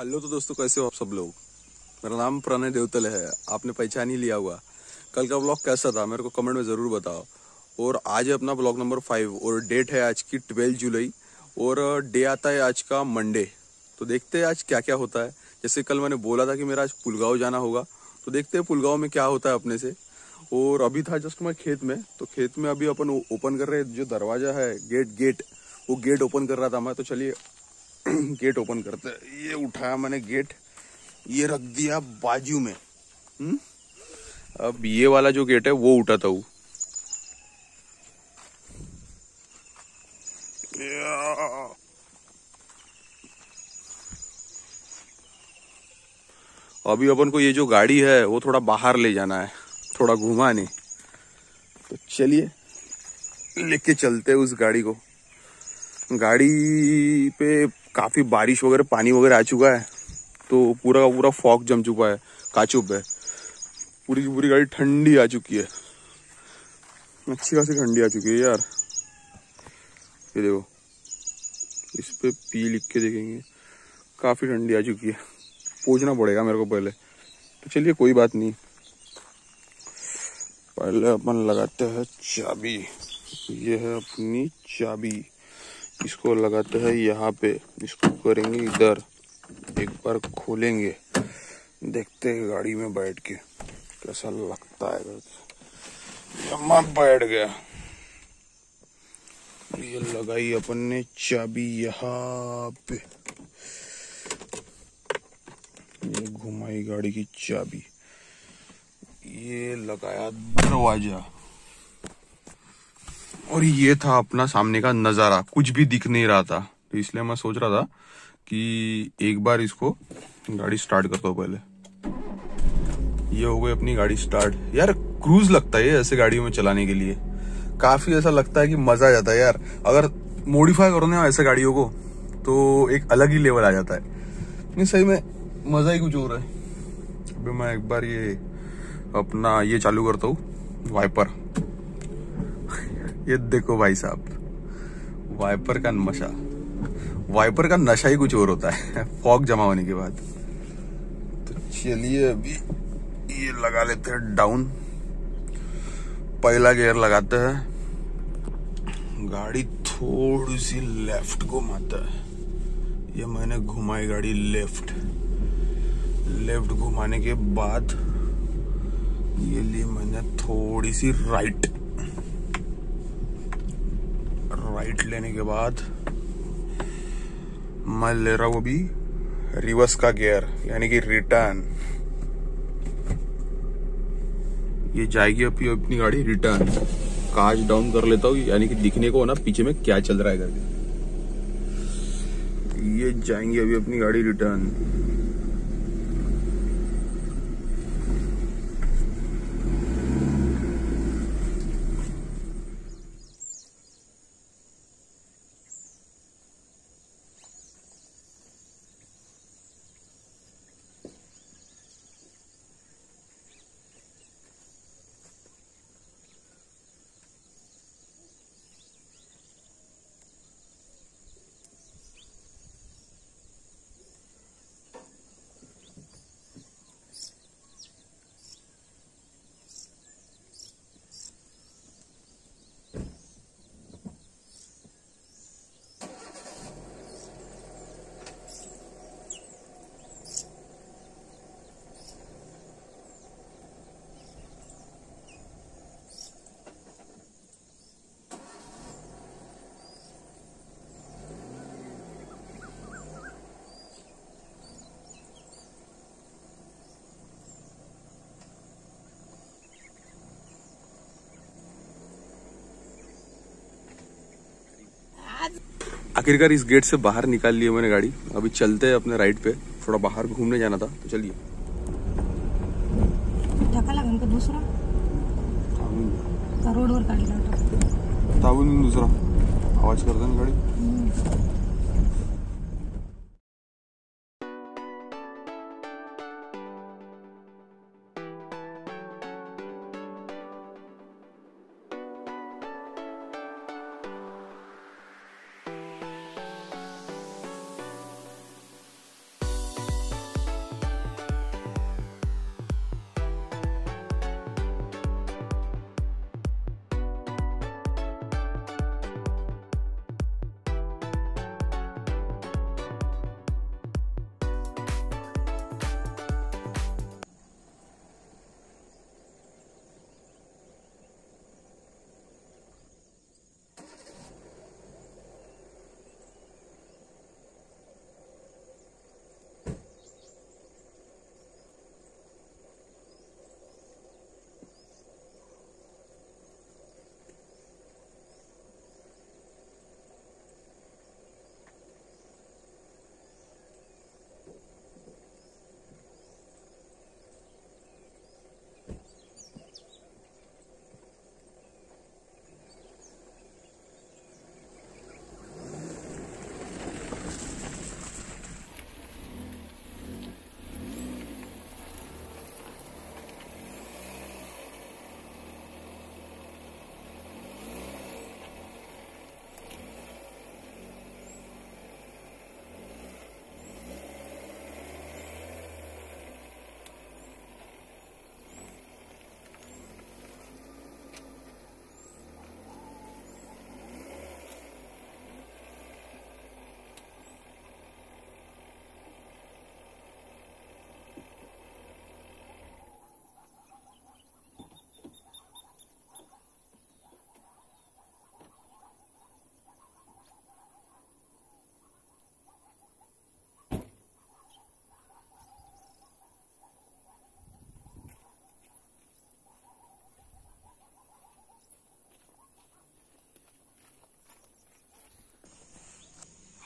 Hello तो दोस्तों, कैसे हो आप सब लोग। मेरा नाम प्रणय देवताले है, आपने पहचान ही लिया हुआ। कल का ब्लॉग कैसा था मेरे को कमेंट में ज़रूर बताओ। और आज है अपना ब्लॉग नंबर 5 और डेट है आज की 12 जुलाई और डे आता है आज का मंडे। तो देखते हैं आज क्या क्या होता है। जैसे कल मैंने बोला था कि मेरा आज पुलगांव जाना होगा, तो देखते हैं पुलगांव में क्या होता है अपने से। और अभी था जस्ट मैं खेत में, तो खेत में अभी अपन ओपन कर रहे हैं जो दरवाज़ा है, गेट वो गेट ओपन कर रहा था मैं। तो चलिए गेट ओपन करते हैं। ये उठाया मैंने गेट, ये रख दिया बाजू में। अब ये वाला जो गेट है वो उठाता हूँ। अभी अपन को ये जो गाड़ी है वो थोड़ा बाहर ले जाना है, थोड़ा घुमाने। तो चलिए लेके चलते हैं उस गाड़ी को। गाड़ी पे काफ़ी बारिश वगैरह पानी वगैरह आ चुका है, तो पूरा का पूरा फॉग जम चुका है, काचुप है। पूरी की पूरी गाड़ी ठंडी आ चुकी है, अच्छी खासी ठंडी आ चुकी है यार। ये देखो, इस पे पी लिख के देखेंगे, काफ़ी ठंडी आ चुकी है। पूछना पड़ेगा मेरे को पहले। तो चलिए कोई बात नहीं, पहले अपन लगाते हैं चाबी। ये है अपनी चाबी, इसको लगाते हैं यहाँ पे, इसको करेंगे इधर, एक बार खोलेंगे, देखते हैं गाड़ी में बैठ के कैसा लगता है। यहाँ बैठ गया, ये लगाई अपन ने चाबी यहाँ पे, ये घुमाई गाड़ी की चाबी, ये लगाया दरवाजा। और ये था अपना सामने का नज़ारा, कुछ भी दिख नहीं रहा था। तो इसलिए मैं सोच रहा था कि एक बार इसको गाड़ी स्टार्ट करता हूँ पहले। ये हो गई अपनी गाड़ी स्टार्ट। यार क्रूज लगता है ऐसे गाड़ियों में चलाने के लिए, काफ़ी ऐसा लगता है कि मज़ा आ जाता है यार। अगर मॉडिफाई करो ना ऐसे गाड़ियों को तो एक अलग ही लेवल आ जाता है। नहीं सही में मज़ा ही कुछ हो रहा है। अभी मैं एक बार ये अपना ये चालू करता हूँ, वाइपर। ये देखो भाई साहब, वाइपर का नशा ही कुछ और होता है फॉग जमा होने के बाद। तो चलिए अभी ये लगा लेते हैं डाउन, पहला गियर लगाते हैं। गाड़ी थोड़ी सी लेफ्ट घुमाता है, ये मैंने घुमाई गाड़ी लेफ्ट घुमाने के बाद ये ली मैंने थोड़ी सी राइट लेने के बाद मैं ले रहा हूँ अभी रिवर्स का गियर, यानी कि रिटर्न। ये जाएगी अभी अपनी गाड़ी रिटर्न। कांच डाउन कर लेता हूँ, यानी कि दिखने को ना पीछे में क्या चल रहा है करके। ये जाएंगी अभी अपनी गाड़ी रिटर्न। आखिरकार इस गेट से बाहर निकाल लिए मैंने गाड़ी। अभी चलते हैं अपने राइट पे, थोड़ा बाहर घूमने जाना था। तो चलिए दूसरा रोड और दूसरा आवाज कर देना गाड़ी।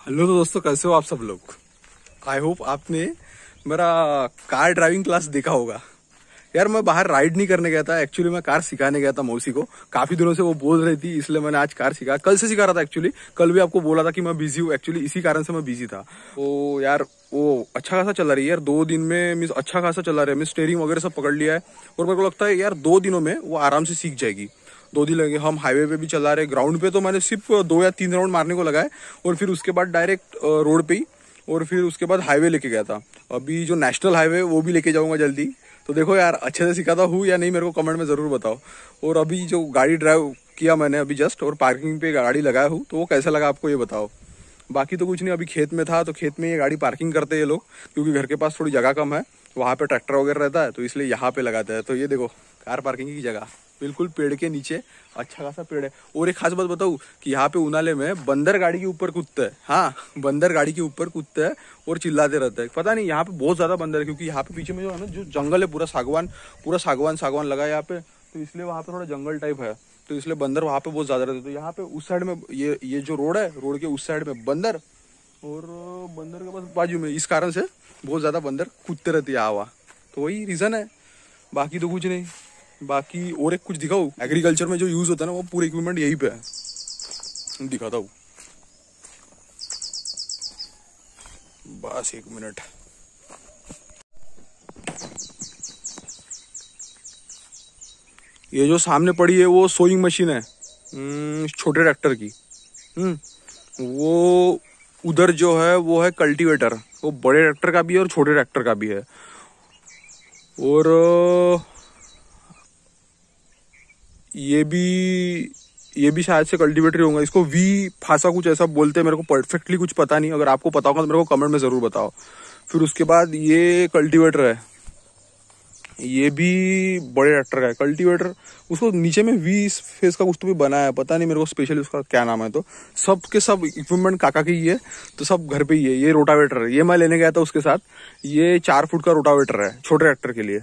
हेलो तो दोस्तों, कैसे हो आप सब लोग। आई होप आपने मेरा कार ड्राइविंग क्लास देखा होगा। यार मैं बाहर राइड नहीं करने गया था, एक्चुअली मैं कार सिखाने गया था मौसी को। काफी दिनों से वो बोल रही थी, इसलिए मैंने आज कार सिखा। कल से सिखा रहा था एक्चुअली, कल भी आपको बोला था कि मैं बिजी हूँ, एक्चुअली इसी कारण से मैं बिजी था। तो यार वो अच्छा खासा चला रही है यार, 2 दिन में मीन्स अच्छा खासा चला रहा है। मीन्स स्टेयरिंग वगैरह सब पकड़ लिया है और मेरे को लगता है यार 2 दिनों में वो आराम से सीख जाएगी। 2 दिन लगे, हम हाईवे पे भी चला रहे। ग्राउंड पे तो मैंने सिर्फ 2 या 3 राउंड मारने को लगाए और फिर उसके बाद डायरेक्ट रोड पे ही, और फिर उसके बाद हाईवे लेके गया था। अभी जो नेशनल हाईवे वो भी लेके जाऊंगा जल्दी। तो देखो यार अच्छे से सिखाता हूँ या नहीं, मेरे को कमेंट में ज़रूर बताओ। और अभी जो गाड़ी ड्राइव किया मैंने अभी जस्ट, और पार्किंग पे गाड़ी लगाया हूँ, तो वो कैसा लगा आपको ये बताओ। बाकी तो कुछ नहीं, अभी खेत में था, तो खेत में ये गाड़ी पार्किंग करते हैं ये लोग, क्योंकि घर के पास थोड़ी जगह कम है, वहाँ पर ट्रैक्टर वगैरह रहता है, तो इसलिए यहाँ पर लगाता है। तो ये देखो कार पार्किंग की जगह बिल्कुल पेड़ के नीचे, अच्छा खासा पेड़ है। और एक खास बात बताऊँ कि यहाँ पे उनाले में बंदर गाड़ी के ऊपर कूदता है। हाँ, बंदर गाड़ी के ऊपर कूदता है और चिल्लाते रहता है। पता नहीं यहाँ पे बहुत ज़्यादा बंदर है, क्योंकि यहाँ पे पीछे में जो है ना, जो जंगल है पूरा सागवान लगा है यहाँ पे, तो इसलिए वहाँ पे थोड़ा जंगल टाइप है, तो इसलिए बंदर वहाँ पे बहुत ज़्यादा रहते हैं। तो यहाँ पे उस साइड में ये जो रोड है, रोड के उस साइड में बंदर, और बंदर के पास बाजू में, इस कारण से बहुत ज़्यादा बंदर कूदते रहते हैं हवा, तो वही रीज़न है। बाकी तो कुछ नहीं। बाकी और एक कुछ दिखाऊँ, एग्रीकल्चर में जो यूज होता है ना, वो पूरे इक्विपमेंट यही पे है, दिखाता हूँ बस 1 मिनट। ये जो सामने पड़ी है वो सोइंग मशीन है छोटे ट्रैक्टर की। वो उधर जो है वो है कल्टीवेटर, वो बड़े ट्रैक्टर का भी है और छोटे ट्रैक्टर का भी है। और ये भी शायद से कल्टीवेटर होगा, इसको वी फासा कुछ ऐसा बोलते हैं, मेरे को परफेक्टली कुछ पता नहीं। अगर आपको पता होगा तो मेरे को कमेंट में ज़रूर बताओ। फिर उसके बाद ये कल्टीवेटर है, ये भी बड़े ट्रैक्टर का है। कल्टीवेटर उसको नीचे में वी फेस का कुछ तो भी बना है, पता नहीं मेरे को स्पेशली उसका क्या नाम है। तो सब के सब इक्विपमेंट काका के ही है, तो सब घर पे ही है। ये रोटावेटर है, ये मैं लेने गया था उसके साथ। ये 4 फुट का रोटावेटर है छोटे ट्रैक्टर के लिए।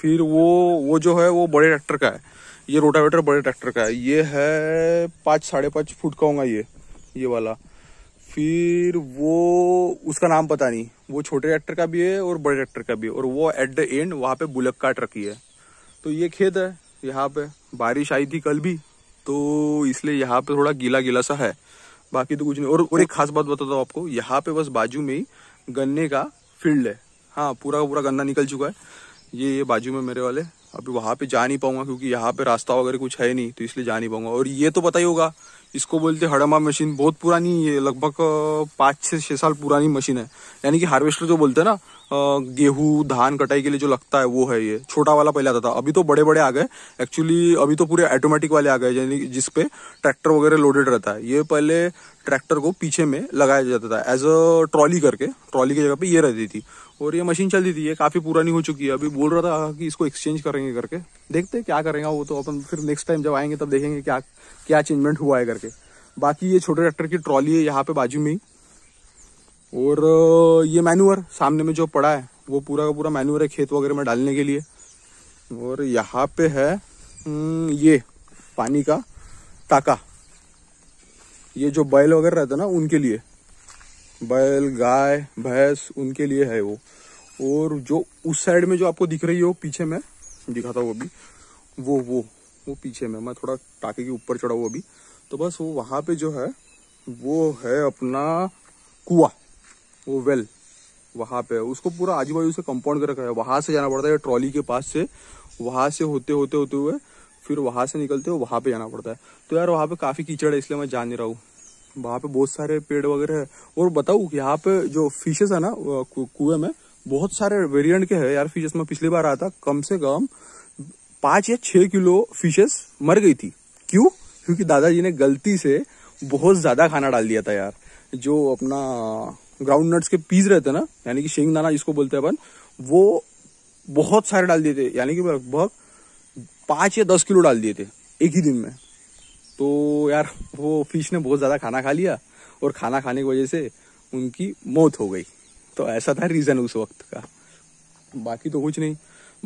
फिर वो जो है वो बड़े ट्रैक्टर का है, ये रोटावेटर बड़े ट्रैक्टर का है। ये है 5-5.5 फुट का होगा ये वाला। फिर वो उसका नाम पता नहीं, वो छोटे ट्रैक्टर का भी है और बड़े ट्रैक्टर का भी है। और वो एट द एंड वहाँ पे बुलक काट रखी है। तो ये खेत है, यहाँ पे बारिश आई थी कल भी, तो इसलिए यहाँ पे थोड़ा गीला गीला सा है। बाकी तो कुछ नहीं। और एक खास बात बताता हूँ आपको, यहाँ पे बस बाजू में ही गन्ने का फील्ड है। हाँ, पूरा गन्ना निकल चुका है। ये बाजू में मेरे वाले, अभी वहाँ पे जा नहीं पाऊंगा क्योंकि यहाँ पे रास्ता वगैरह कुछ है नहीं, तो इसलिए जा नहीं पाऊंगा। और ये तो पता ही होगा, इसको बोलते हड़मा मशीन, बहुत पुरानी है, लगभग 5-6 साल पुरानी मशीन है। यानी कि हार्वेस्टर जो बोलते हैं ना, गेहूं धान कटाई के लिए जो लगता है वो है ये। छोटा वाला पहले आता था, अभी तो बड़े बड़े आ गए एक्चुअली। अभी तो पूरे ऑटोमेटिक वाले आ गए, यानी जिसपे ट्रैक्टर वगैरह लोडेड रहता है। ये पहले ट्रैक्टर को पीछे में लगाया जाता था एज अ ट्रॉली करके, ट्रॉली की जगह पे ये रहती थी और ये मशीन चलती थी। ये काफ़ी पुरानी हो चुकी है। अभी बोल रहा था कि इसको एक्सचेंज करेंगे करके, देखते हैं क्या करेंगे वो, तो अपन फिर नेक्स्ट टाइम जब आएंगे तब देखेंगे क्या अचेंजमेंट हुआ है करके। बाकी ये छोटे ट्रैक्टर की ट्रॉली है यहाँ पे बाजू में ही। और ये मैन्यूअर सामने में जो पड़ा है वो पूरा का पूरा मैन्यूअर है खेत वगैरह में डालने के लिए। और यहाँ पे है ये पानी का टाका, ये जो बैल वगैरह रहता है ना उनके लिए, बैल गाय भैंस उनके लिए है वो। और जो उस साइड में जो आपको दिख रही हो पीछे में, दिखाता हूँ अभी, वो पीछे में, मैं थोड़ा टाके के ऊपर चढ़ा हूँ अभी। तो बस वो वहाँ पे जो है वो है अपना कुआं, वो वेल वहाँ पे। उसको पूरा आजू बाजू से कंपाउंड कर रखा है, वहाँ से जाना पड़ता है ट्रॉली के पास से, वहाँ से होते हुए फिर वहाँ से निकलते हुए वहाँ पे जाना पड़ता है। तो यार वहाँ पे काफ़ी कीचड़ है, इसलिए मैं जा नहीं रहा हूँ। वहाँ पे बहुत सारे पेड़ वगैरह है। और बताऊँ यहाँ पे जो फिशेस है ना कुएं में, बहुत सारे वेरिएंट के है यार फिशेस। में पिछली बार आया था, कम से कम 5 या 6 किलो फिशेस मर गई थी। क्यों? क्योंकि दादाजी ने गलती से बहुत ज़्यादा खाना डाल दिया था यार। जो अपना ग्राउंड नट्स के पीस रहते हैं ना, यानी कि शेंगदाना जिसको बोलते हैं अपन, वो बहुत सारे डाल दिए थे, यानी कि लगभग 5 या 10 किलो डाल दिए थे एक ही दिन में। तो यार वो फिश ने बहुत ज़्यादा खाना खा लिया और खाना खाने की वजह से उनकी मौत हो गई। तो ऐसा था रीज़न उस वक्त का। बाकी तो कुछ नहीं।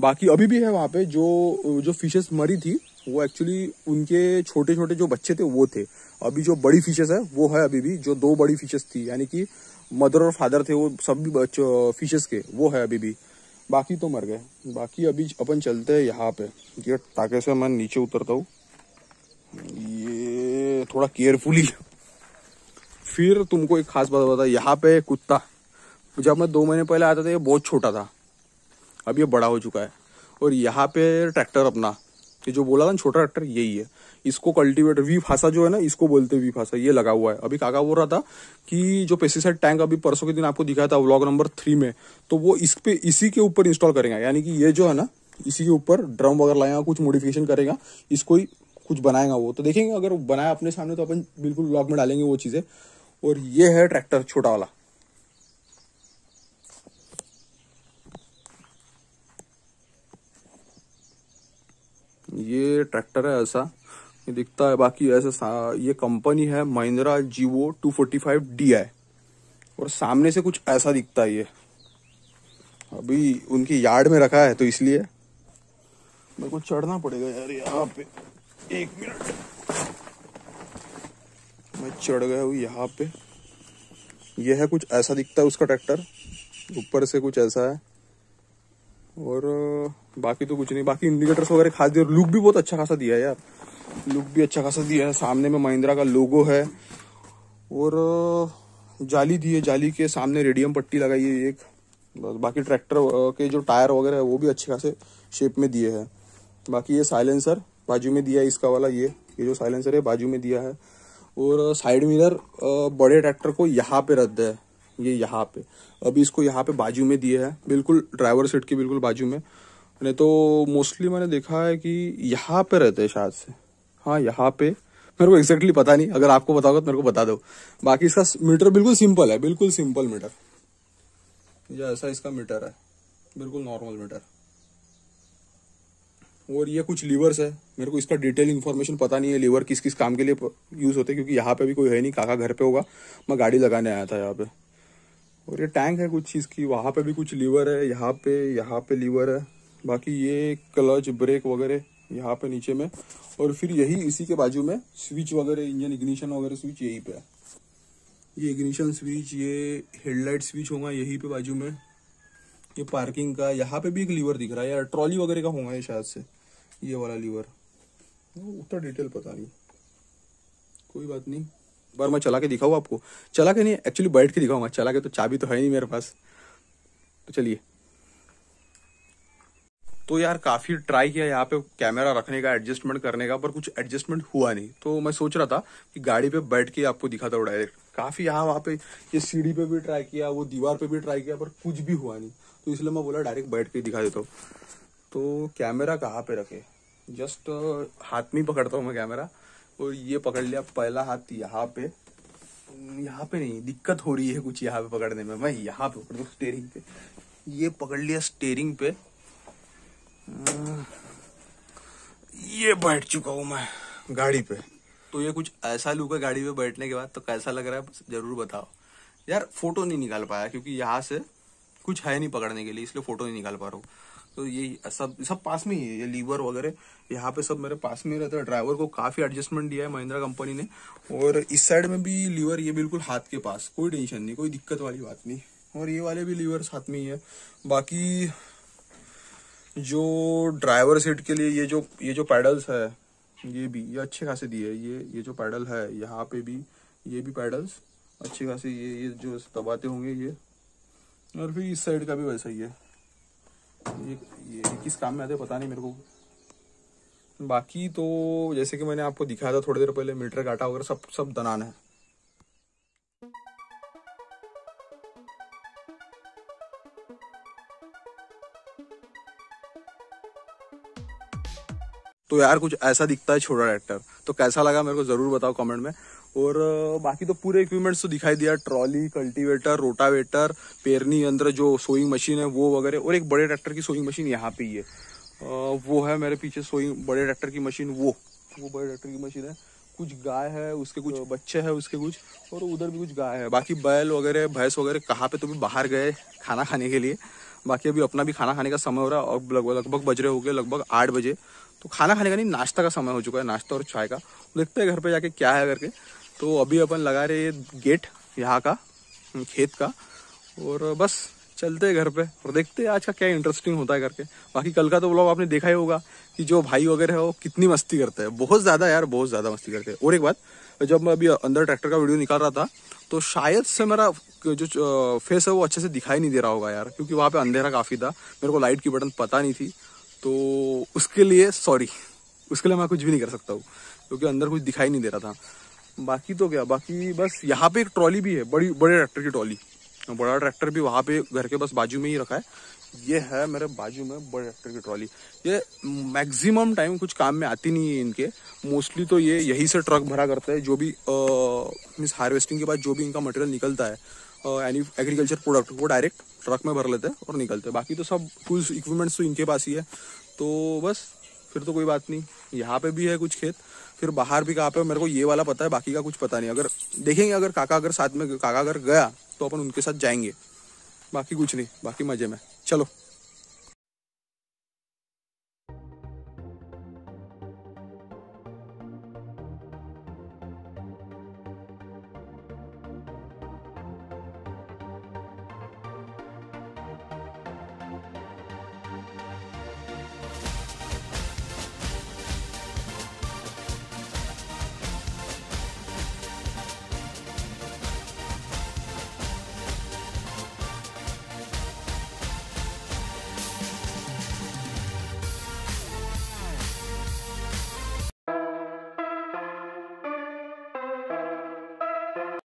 बाकी अभी भी है वहाँ पे जो फिशेस मरी थी वो एक्चुअली उनके छोटे छोटे जो बच्चे थे वो थे। अभी जो बड़ी फिशेस है वो है अभी भी, जो दो बड़ी फिशेस थी यानी कि मदर और फादर थे वो सभी फिशेस के, वो है अभी भी, बाकी तो मर गए। बाकी अभी अपन चलते हैं यहाँ पे, ये ताके से मैं नीचे उतरता हूँ, ये थोड़ा केयरफुली। फिर तुमको एक खास बात बता, यहाँ पे कुत्ता जब मैं 2 महीने पहले आता था ये बहुत छोटा था, अब ये बड़ा हो चुका है। और यहाँ पे ट्रैक्टर अपना, ये जो बोला था ना छोटा ट्रैक्टर, यही है। इसको कल्टीवेटर वी फासा जो है ना, इसको बोलते हैं वी फासा, ये लगा हुआ है। अभी काका बोल रहा था कि जो पेस्टिसाइड टैंक अभी परसों के दिन आपको दिखाया था व्लॉग नंबर 3 में, तो वो इस पे इसी के ऊपर इंस्टॉल करेंगे। यानी कि ये जो है ना इसी के ऊपर ड्रम वगैरह लाएगा, कुछ मॉडिफिकेशन करेगा, इसको ही कुछ बनाएगा वो, तो देखेंगे। अगर बनाया अपने सामने तो अपन बिल्कुल व्लॉग में डालेंगे वो चीजें। और ये है ट्रैक्टर छोटा वाला, ये ट्रैक्टर है ऐसा ये दिखता है। बाकी ऐसा ये कंपनी है महिंद्रा जीवो 245 डीआई, और सामने से कुछ ऐसा दिखता है। ये अभी उनकी यार्ड में रखा है तो इसलिए मेरे को चढ़ना पड़ेगा यार यहाँ पे। 1 मिनट, मैं चढ़ गया हूँ यहाँ पे। ये है कुछ ऐसा दिखता है उसका ट्रैक्टर, ऊपर से कुछ ऐसा है, और बाकी तो कुछ नहीं। बाकी इंडिकेटर्स वगैरह खास दिया, लुक भी बहुत अच्छा खासा दिया है यार, लुक भी अच्छा खासा दिया है। सामने में महिंद्रा का लोगो है, और जाली दी है, जाली के सामने रेडियम पट्टी लगाई है एक। बाकी ट्रैक्टर के जो टायर वगैरह है वो भी अच्छे खासे शेप में दिए हैं। बाकी ये साइलेंसर बाजू में दिया है इसका वाला, ये जो साइलेंसर है बाजू में दिया है। और साइड मिरर बड़े ट्रैक्टर को यहाँ पे रद्द है, ये यहाँ पे, अभी इसको यहाँ पे बाजू में दिया है, बिल्कुल ड्राइवर सीट के बिल्कुल बाजू में। नहीं तो मोस्टली मैंने देखा है कि यहाँ पे रहते हैं शायद से, हाँ यहाँ पे, मेरे को एग्जैक्टली पता नहीं, अगर आपको पता होगा तो मेरे को बता दो। बाकी इसका मीटर बिल्कुल सिंपल है, बिल्कुल सिंपल मीटर, ये ऐसा इसका मीटर है, बिल्कुल नॉर्मल मीटर। और ये कुछ लीवर्स है, मेरे को इसका डिटेल इन्फॉर्मेशन पता नहीं है, लीवर किस किस काम के लिए यूज़ होते हैं, क्योंकि यहाँ पे भी कोई है नहीं, काका घर पे होगा, मैं गाड़ी लगाने आया था यहाँ पे। और ये टैंक है कुछ चीज़ की, वहाँ पे भी कुछ लीवर है, यहाँ पे लीवर है। बाकी ये क्लच ब्रेक वगैरह यहाँ पे नीचे में, और फिर यही इसी के बाजू में स्विच वगैरह, इंजन इग्निशन वगैरह स्विच यही पे है, ये इग्निशन स्विच, ये हेडलाइट स्विच होगा यही पे बाजू में। ये पार्किंग का यहाँ पे भी एक लीवर दिख रहा है यार, ट्रॉली वगैरह का होगा ये शायद से, ये वाला लीवर, उतना डिटेल पता नहीं, कोई बात नहीं। बार मैं चला के दिखाऊँ आपको, चला के नहीं एक्चुअली बैठ के दिखाऊंगा, चला के तो चाबी तो है नहीं मेरे पास। तो चलिए, तो यार काफ़ी ट्राई किया यहाँ पे कैमरा रखने का, एडजस्टमेंट करने का, पर कुछ एडजस्टमेंट हुआ नहीं। तो मैं सोच रहा था कि गाड़ी पे बैठ के आपको दिखाता हूँ डायरेक्ट। काफ़ी यहाँ वहाँ पे ये सीढ़ी पे भी ट्राई किया, वो दीवार पे भी ट्राई किया, पर कुछ भी हुआ नहीं, तो इसलिए मैं बोला डायरेक्ट बैठ के दिखा देता हूँ। तो कैमरा कहाँ पे रखे, जस्ट हाथ में ही पकड़ता हूँ मैं कैमरा, और ये पकड़ लिया पहला हाथ यहाँ पे, यहाँ पे नहीं, दिक्कत हो रही है कुछ यहाँ पे पकड़ने में, मैं यहाँ पे पकड़ दूँ स्टेयरिंग पे, ये पकड़ लिया स्टेयरिंग पे, ये बैठ चुका हूँ मैं गाड़ी पे। तो ये कुछ ऐसा लुक है गाड़ी पे बैठने के बाद, तो कैसा लग रहा है जरूर बताओ यार। फोटो नहीं निकाल पाया क्योंकि यहाँ से कुछ है नहीं पकड़ने के लिए, इसलिए फोटो नहीं निकाल पा रहा हूँ। तो ये सब पास में ही है, ये लीवर वगैरह यहाँ पे सब मेरे पास में रहता है। ड्राइवर को काफ़ी एडजस्टमेंट दिया है महिंद्रा कंपनी ने, और इस साइड में भी लीवर, ये बिल्कुल हाथ के पास, कोई टेंशन नहीं, कोई दिक्कत वाली बात नहीं। और ये वाले भी लीवर साथ में ही है। बाकी जो ड्राइवर सीट के लिए ये जो पैडल्स है, ये भी ये अच्छे खासे दिए है, ये जो पैडल है यहाँ पे भी, ये भी पैडल्स अच्छे खासे, ये जो दबाते होंगे ये। और फिर इस साइड का भी वैसा ही है, ये किस काम में आते पता नहीं मेरे को। बाकी तो जैसे कि मैंने आपको दिखाया था थोड़ी देर पहले, मीटर काटा वगैरह सब दनान है। तो यार कुछ ऐसा दिखता है छोटा ट्रैक्टर, तो कैसा लगा मेरे को जरूर बताओ कमेंट में। और बाकी तो पूरे इक्विपमेंट्स तो दिखाई दिया, ट्रॉली, कल्टीवेटर, रोटावेटर, पेरनी यंत्र जो सोइंग मशीन है वो वगैरह, और एक बड़े ट्रैक्टर की सोइंग मशीन यहाँ पे ही है, वो है मेरे पीछे सोइंग, बड़े ट्रैक्टर की मशीन, वो बड़े ट्रैक्टर की मशीन है। कुछ गाय है, उसके कुछ बच्चे हैं उसके कुछ, और उधर भी कुछ गाय है। बाकी बैल वगैरह, भैंस वगैरह कहाँ पे तो भी बाहर गए खाना खाने के लिए। बाकी अभी अपना भी खाना खाने का समय हो रहा है, और लगभग बज रहे हो गए लगभग 8 बजे। तो खाना खाने का नहीं, नाश्ता का समय हो चुका है, नाश्ता और चाय का। देखते हैं घर पे जाके क्या है करके। तो अभी अपन लगा रहे गेट यहाँ का खेत का, और बस चलते हैं घर पे और देखते हैं आज का क्या इंटरेस्टिंग होता है करके। बाकी कल का तो व्लॉग आपने देखा ही होगा कि जो भाई वगैरह है वो कितनी मस्ती करते हैं, बहुत ज़्यादा यार, बहुत ज़्यादा मस्ती करते हैं। और एक बात, जब मैं अभी अंदर ट्रैक्टर का वीडियो निकाल रहा था तो शायद से मेरा जो फेस है वो अच्छे से दिखाई नहीं दे रहा होगा यार, क्योंकि वहाँ पर अंधेरा काफ़ी था, मेरे को लाइट की बटन पता नहीं थी, तो उसके लिए सॉरी, उसके लिए मैं कुछ भी नहीं कर सकता हूँ क्योंकि अंदर कुछ दिखाई नहीं दे रहा था। बाकी तो क्या, बाकी बस यहाँ पे एक ट्रॉली भी है, बड़े ट्रैक्टर की ट्रॉली, बड़ा ट्रैक्टर भी वहाँ पे घर के बस बाजू में ही रखा है। ये है मेरे बाजू में बड़े ट्रैक्टर की ट्रॉली, ये मैक्सिमम टाइम कुछ काम में आती नहीं है इनके, मोस्टली तो ये यहीं से ट्रक भरा करता है, जो भी मीन्स हार्वेस्टिंग के बाद जो भी इनका मटेरियल निकलता है एनी एग्रीकल्चर प्रोडक्ट वो डायरेक्ट ट्रक में भर लेते हैं और निकलते हैं। बाकी तो सब टूल्स इक्विपमेंट्स तो इनके पास ही है, तो बस फिर तो कोई बात नहीं। यहाँ पे भी है कुछ खेत, फिर बाहर भी कहाँ पे, मेरे को ये वाला पता है, बाकी का कुछ पता नहीं। अगर देखेंगे, अगर काका अगर साथ में काका अगर गया तो अपन उनके साथ जाएंगे, बाकी कुछ नहीं, बाकी मजे में। चलो।